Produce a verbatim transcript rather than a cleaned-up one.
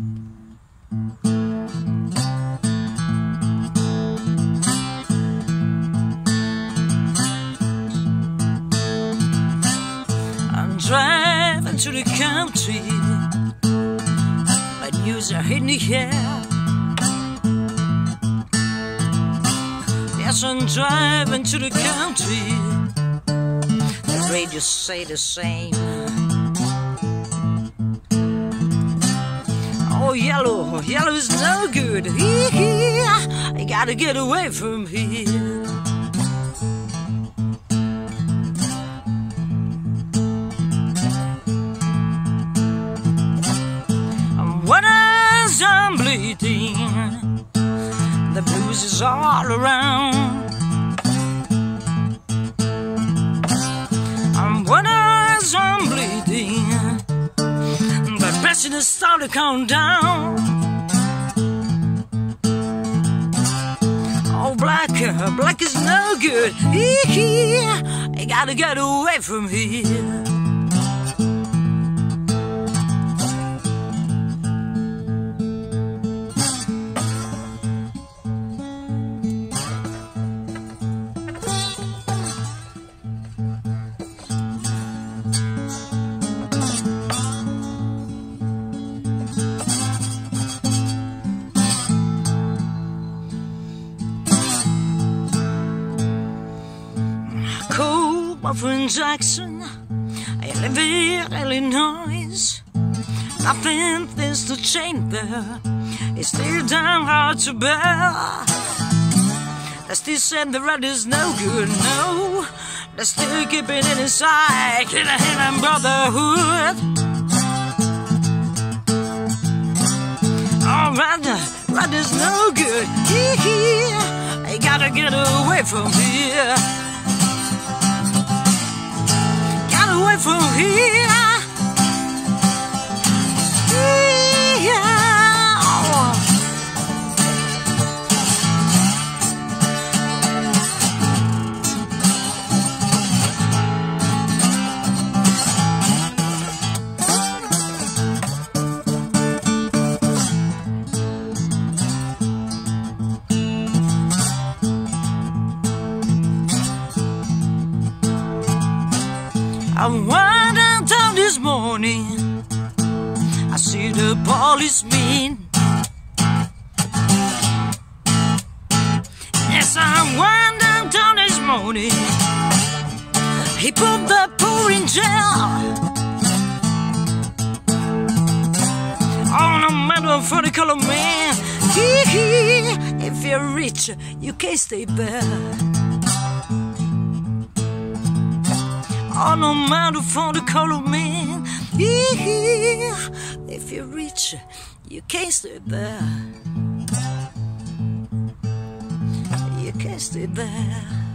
I'm driving to the country, my news are in the air. Yes, I'm driving to the country, the radio say the same. Oh, yellow, yellow is no good. I gotta get away from here. And when I'm bleeding, the blues is all around. And when I'm bleeding, the pressure is starting to come down. Oh, black, black is no good. I gotta get away from here. My friend Jackson, I live in Illinoise. Nothing tends to change there. It's still damn hard to bear. They still send the red is no good, no. They still keep it inside, killing him and brotherhood. Oh, red, red is no good. I gotta get away from here. From here, yeah. I went downtown this morning, I see the policeman. Yes, I went downtown this morning, he put the poor in jail. Oh, no matter for the color man, if you're rich, you can't stay there. Oh, no matter for the color man, if you're rich, you can't stay there. You can't stay there.